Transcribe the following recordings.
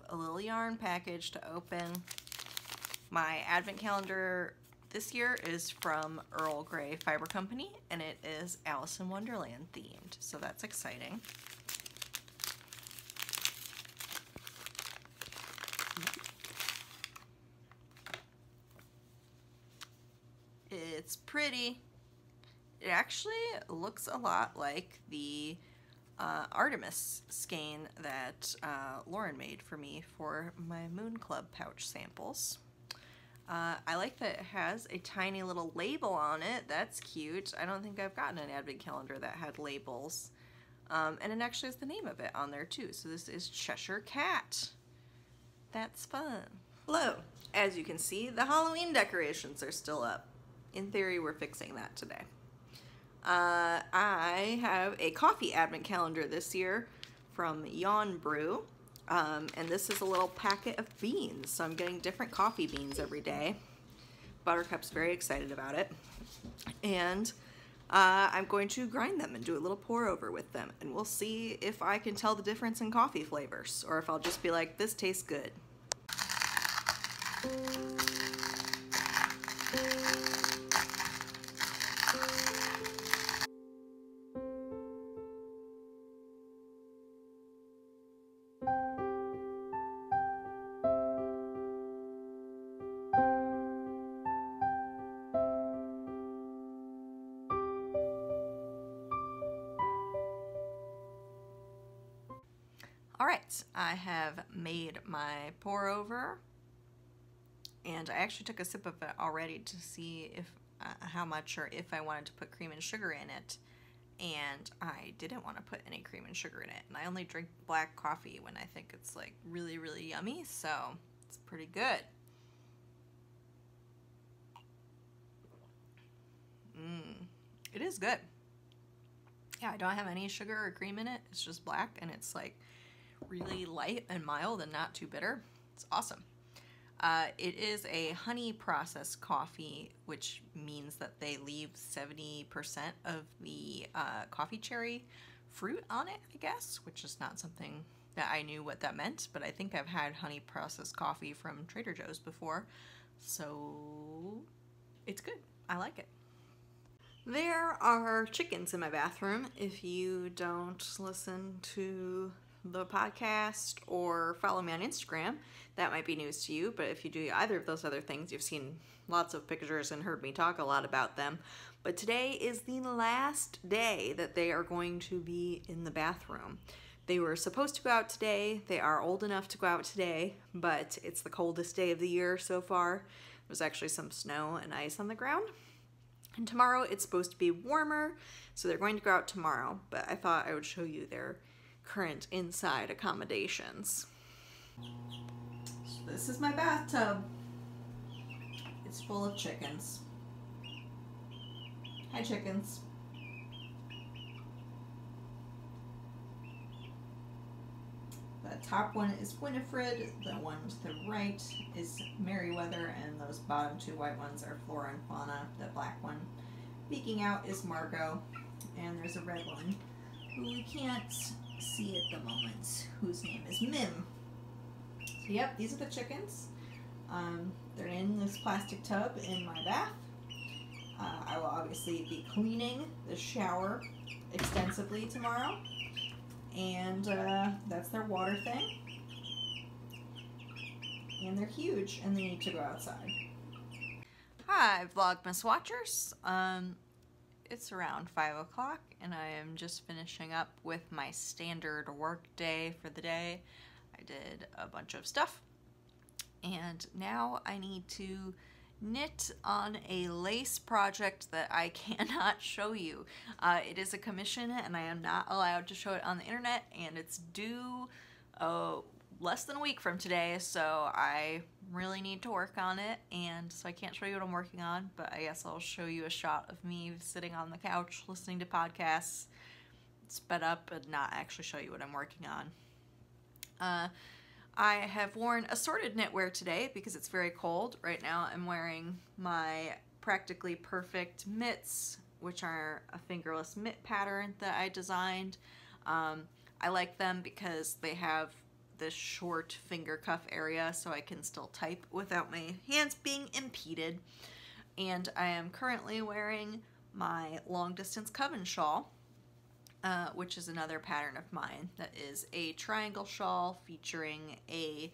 have a little yarn package to open. My advent calendar this year is from Earl Grey Fiber Company, and it is Alice in Wonderland themed, so that's exciting. It's pretty. It actually looks a lot like the Artemis skein that Lauren made for me for my Moon Club pouch samples. I like that it has a tiny little label on it. That's cute. I don't think I've gotten an advent calendar that had labels. And it actually has the name of it on there too. So this is Cheshire Cat. That's fun. Hello. As you can see, the Halloween decorations are still up. In theory, we're fixing that today. I have a coffee advent calendar this year from Yawn Brew. And this is a little packet of beans, so I'm getting different coffee beans every day. Buttercup's very excited about it, and I'm going to grind them and do a little pour over with them, and we'll see if I can tell the difference in coffee flavors, or if I'll just be like, this tastes good. Alright, I have made my pour over, and I actually took a sip of it already to see if how much or if I wanted to put cream and sugar in it, and I didn't want to put any cream and sugar in it, and I only drink black coffee when I think it's like really, really yummy, so it's pretty good. It is good. Yeah, I don't have any sugar or cream in it, it's just black, and it's like really light and mild and not too bitter. It's awesome. It is a honey processed coffee, which means that they leave 70% of the coffee cherry fruit on it, I guess, which is not something that I knew what that meant, but I think I've had honey processed coffee from Trader Joe's before, so it's good. I like it. There are chickens in my bathroom. If you don't listen to the podcast or follow me on Instagram, that might be news to you, but if you do either of those other things, you've seen lots of pictures and heard me talk a lot about them. But today is the last day that they are going to be in the bathroom. They were supposed to go out today. They are old enough to go out today, but it's the coldest day of the year so far. There's actually some snow and ice on the ground. And tomorrow it's supposed to be warmer, so they're going to go out tomorrow, but I thought I would show you their current inside accommodations. So this is my bathtub. It's full of chickens. Hi, chickens. The top one is Winifred, the one to the right is Meriwether, and those bottom two white ones are Flora and Fauna. The black one peeking out is Margot, and there's a red one who we can't see at the moment, whose name is Mim. So yep, these are the chickens. They're in this plastic tub in my bath. I will obviously be cleaning the shower extensively tomorrow, and that's their water thing, and they're huge and they need to go outside. Hi Vlogmas watchers. It's around 5 o'clock, and I am just finishing up with my standard work day for the day. I did a bunch of stuff, and now I need to knit on a lace project that I cannot show you. It is a commission, and I am not allowed to show it on the internet, and it's due less than a week from today, so I really need to work on it, and so I can't show you what I'm working on, but I guess I'll show you a shot of me sitting on the couch listening to podcasts sped up, but not actually show you what I'm working on. I have worn assorted knitwear today because it's very cold. Right now I'm wearing my practically perfect mitts, which are a fingerless mitt pattern that I designed. I like them because they have the short finger cuff area so I can still type without my hands being impeded. And I am currently wearing my long distance coven shawl, which is another pattern of mine that is a triangle shawl featuring a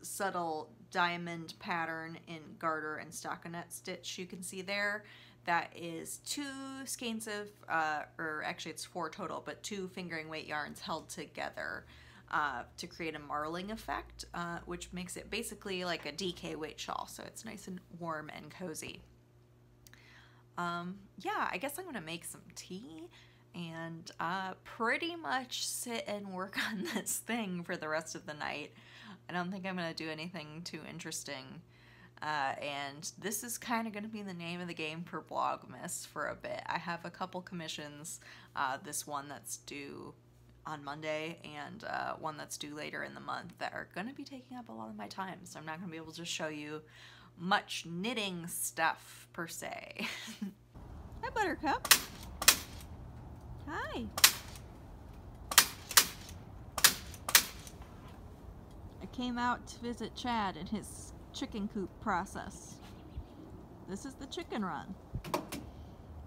subtle diamond pattern in garter and stockinette stitch. You can see there that is two skeins of or actually it's four total, but two fingering weight yarns held together to create a marling effect, which makes it basically like a DK weight shawl, so it's nice and warm and cozy. Yeah, I guess I'm gonna make some tea and pretty much sit and work on this thing for the rest of the night. I don't think I'm gonna do anything too interesting, and this is kind of gonna be the name of the game for Vlogmas for a bit. I have a couple commissions, this one that's due on Monday and one that's due later in the month, that are gonna be taking up a lot of my time, so I'm not gonna be able to show you much knitting stuff per se. Hi, Buttercup. Hi. I came out to visit Chad in his chicken coop process. This is the chicken run.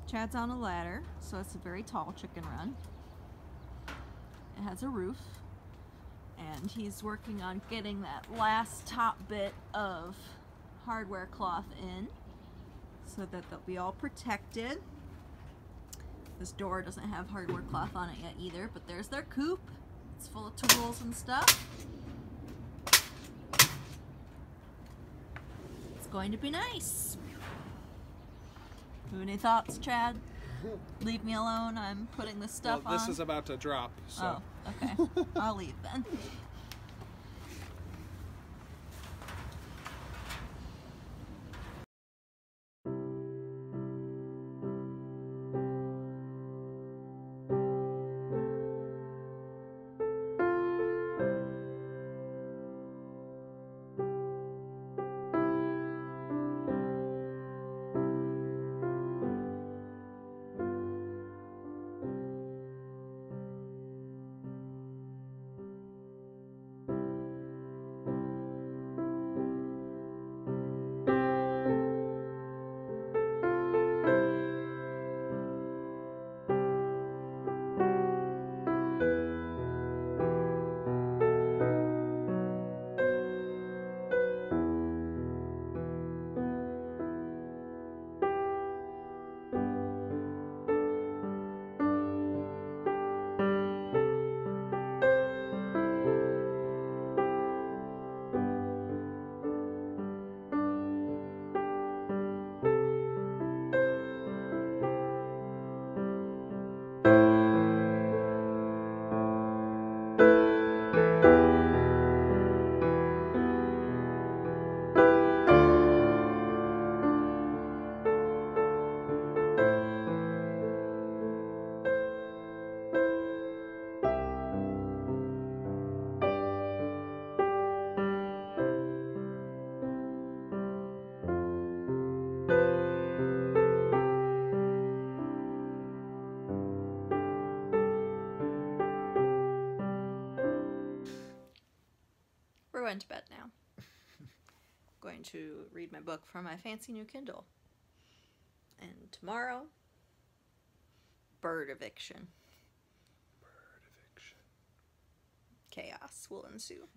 Chad's on a ladder, so it's a very tall chicken run. It has a roof, and he's working on getting that last top bit of hardware cloth in so that they'll be all protected. This door doesn't have hardware cloth on it yet either, but there's their coop. It's full of tools and stuff. It's going to be nice. Have any thoughts, Chad? Leave me alone, I'm putting this stuff on. Well, this is about to drop, so. Oh, okay. I'll leave then. Going to bed now. I'm going to read my book from my fancy new Kindle. And tomorrow, bird eviction. Chaos will ensue.